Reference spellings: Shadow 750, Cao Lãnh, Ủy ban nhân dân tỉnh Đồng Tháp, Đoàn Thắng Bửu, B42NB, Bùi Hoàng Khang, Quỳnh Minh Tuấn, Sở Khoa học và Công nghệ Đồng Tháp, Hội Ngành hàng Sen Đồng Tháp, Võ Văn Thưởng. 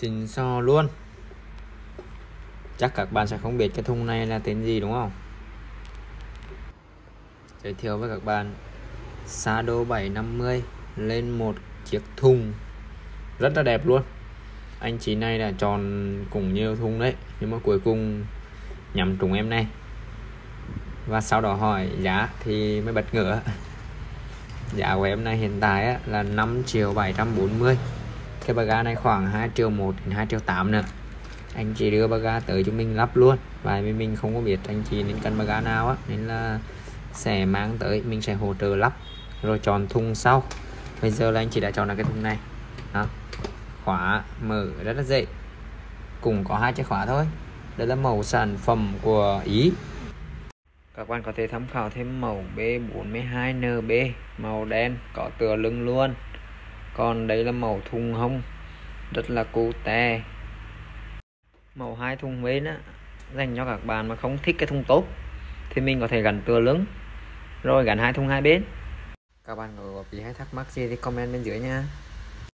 Xịn xò luôn. Chắc các bạn sẽ không biết cái thùng này là tên gì đúng không? Giới thiệu với các bạn, Shadow 750 lên một chiếc thùng rất là đẹp luôn. Anh chị này là tròn cùng nhiều thùng đấy, nhưng mà cuối cùng nhắm trúng em này. Và sau đó hỏi giá thì mới bật ngửa. Giá của em này hiện tại á, là 5.740. Cái ba ga này khoảng 2.1 đến 2.8 nữa. Anh chị đưa ba ga tới cho mình lắp luôn. Và mình không có biết anh chị nên cần ba ga nào á, nên là sẽ mang tới, mình sẽ hỗ trợ lắp rồi chọn thùng sau. Bây giờ là anh chị đã chọn được cái thùng này đó. Khóa mở rất là dễ, cũng có 2 chiếc khóa thôi. Đây là mẫu sản phẩm của Ý. Các bạn có thể tham khảo thêm mẫu B42NB màu đen có tựa lưng luôn. Còn đây là mẫu thùng hông rất là cute. Màu 2 thùng bên á, dành cho các bạn mà không thích cái thùng tốt thì mình có thể gắn tựa lưng rồi gắn 2 thùng 2 bên. Các bạn có góp ý hay thắc mắc gì thì comment bên dưới nha.